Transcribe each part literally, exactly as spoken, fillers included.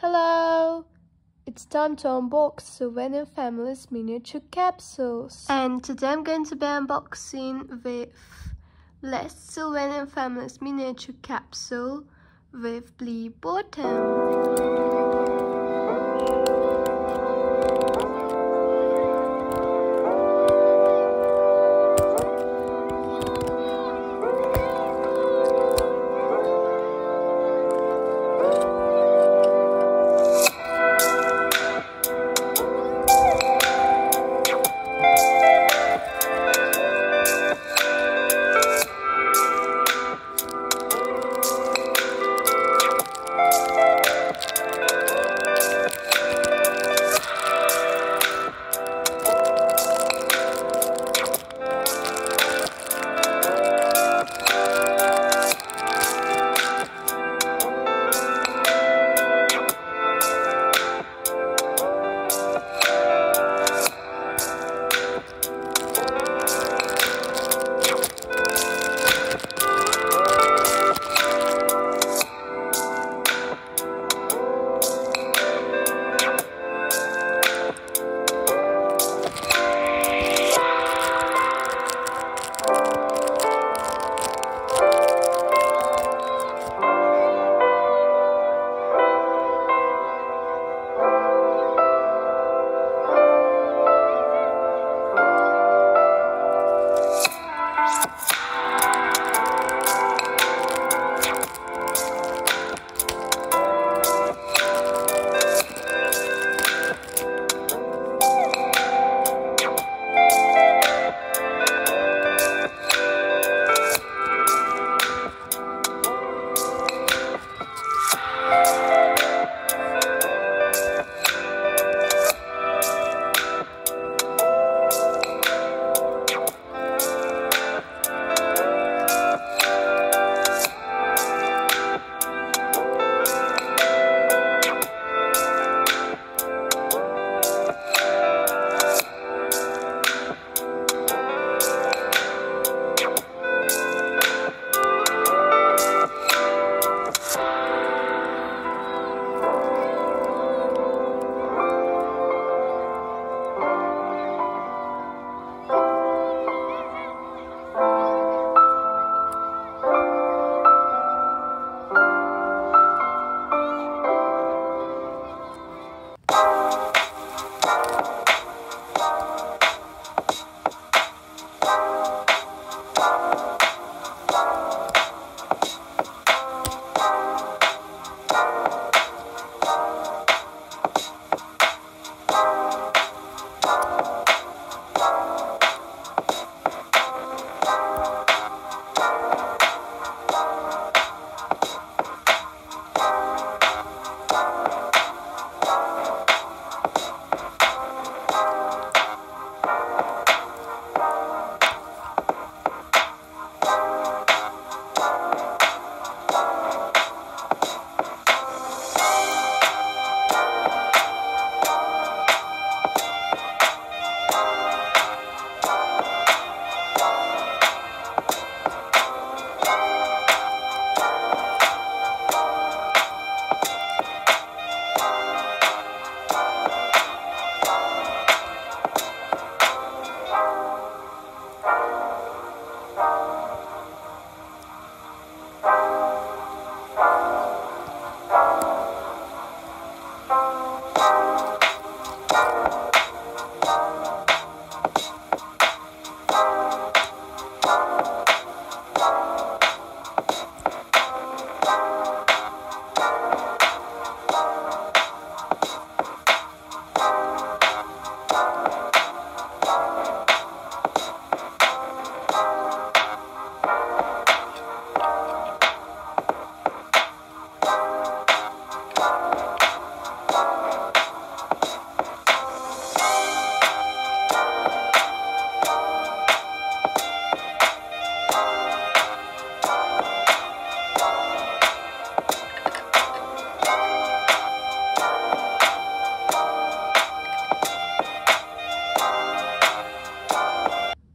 Hello! It's time to unbox Sylvanian Families miniature capsules. And today I'm going to be unboxing with last Sylvanian Families miniature capsule with blue bottom.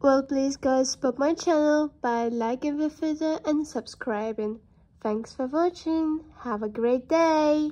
Well, please guys, support my channel by liking the video and subscribing. Thanks for watching. Have a great day.